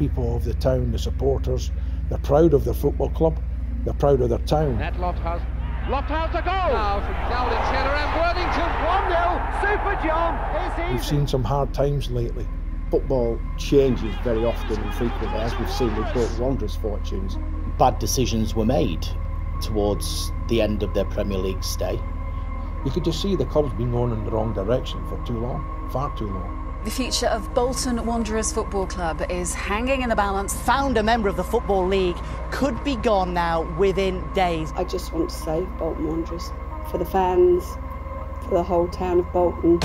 people of the town, the supporters. They're proud of their football club. They're proud of their town. That Loftus a goal! Now from Dowling Centre and Worthington, 1-0, Super John! We've seen some hard times lately. Football changes very often and frequently, as we've seen with Bolton Wanderers' fortunes. Bad decisions were made towards the end of their Premier League stay. You could just see the club's been going in the wrong direction for too long, far too long. The future of Bolton Wanderers Football Club is hanging in the balance. Founder member of the Football League could be gone now within days. I just want to save Bolton Wanderers for the fans, for the whole town of Bolton.